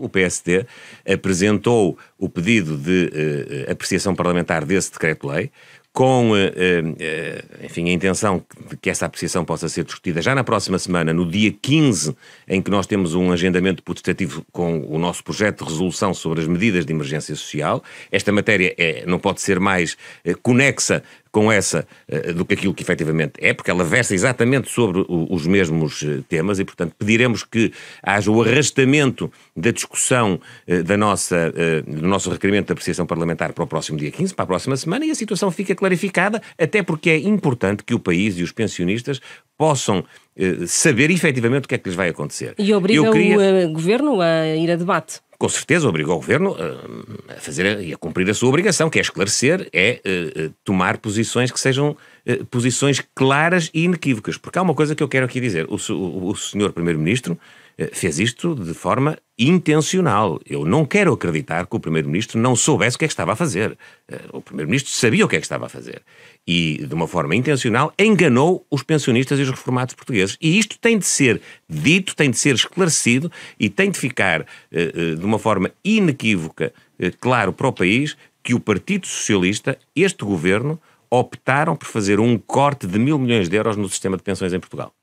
O PSD apresentou o pedido de apreciação parlamentar desse decreto-lei, com enfim, a intenção de que essa apreciação possa ser discutida já na próxima semana, no dia 15, em que nós temos um agendamento potestativo com o nosso projeto de resolução sobre as medidas de emergência social. Esta matéria não pode ser mais conexa com essa do que aquilo que efetivamente é, porque ela versa exatamente sobre os mesmos temas e, portanto, pediremos que haja o arrastamento da discussão do nosso requerimento de apreciação parlamentar para o próximo dia 15, para a próxima semana, e a situação fica clarificada, até porque é importante que o país e os pensionistas possam saber efetivamente o que é que lhes vai acontecer. E obriga o Governo a ir a debate. Com certeza, obrigou o Governo a fazer e a cumprir a sua obrigação, que é esclarecer, é tomar posições que sejam posições claras e inequívocas. Porque há uma coisa que eu quero aqui dizer. O senhor Primeiro-Ministro fez isto de forma intencional. Eu não quero acreditar que o Primeiro-Ministro não soubesse o que é que estava a fazer. O Primeiro-Ministro sabia o que é que estava a fazer. E, de uma forma intencional, enganou os pensionistas e os reformados portugueses. E isto tem de ser dito, tem de ser esclarecido e tem de ficar, de uma forma inequívoca, claro para o país, que o Partido Socialista, este Governo, optaram por fazer um corte de 1.000 milhões de euros no sistema de pensões em Portugal.